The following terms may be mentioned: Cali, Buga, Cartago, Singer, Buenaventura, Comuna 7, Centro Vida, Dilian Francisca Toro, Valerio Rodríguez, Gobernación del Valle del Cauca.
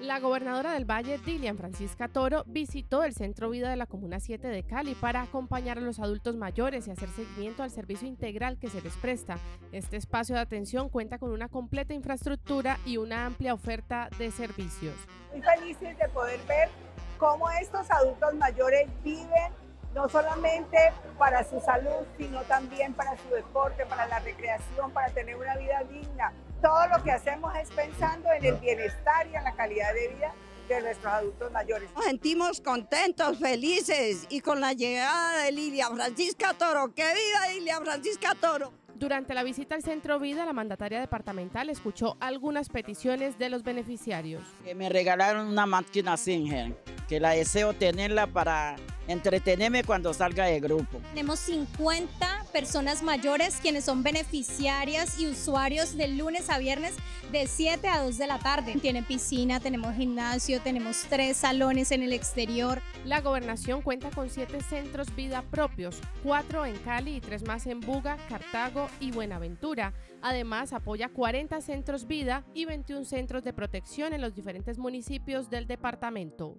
La gobernadora del Valle, Dilian Francisca Toro, visitó el Centro Vida de la Comuna 7 de Cali para acompañar a los adultos mayores y hacer seguimiento al servicio integral que se les presta. Este espacio de atención cuenta con una completa infraestructura y una amplia oferta de servicios. Muy felices de poder ver cómo estos adultos mayores viven, no solamente para su salud, sino también para su deporte, para la recreación, para tener una vida digna. Todo lo que hacemos es pensando en el bienestar y en la calidad de vida de nuestros adultos mayores. Nos sentimos contentos, felices y con la llegada de Dilian Francisca Toro. ¡Qué viva Dilian Francisca Toro! Durante la visita al Centro Vida, la mandataria departamental escuchó algunas peticiones de los beneficiarios. Que me regalaron una máquina Singer, que la deseo tenerla para entretenerme cuando salga de grupo. Tenemos 50 personas mayores quienes son beneficiarias y usuarios de lunes a viernes de 7 a 2 de la tarde. Tienen piscina, tenemos gimnasio, tenemos 3 salones en el exterior. La gobernación cuenta con 7 centros vida propios, 4 en Cali y 3 más en Buga, Cartago y Buenaventura. Además, apoya 40 centros vida y 21 centros de protección en los diferentes municipios del departamento.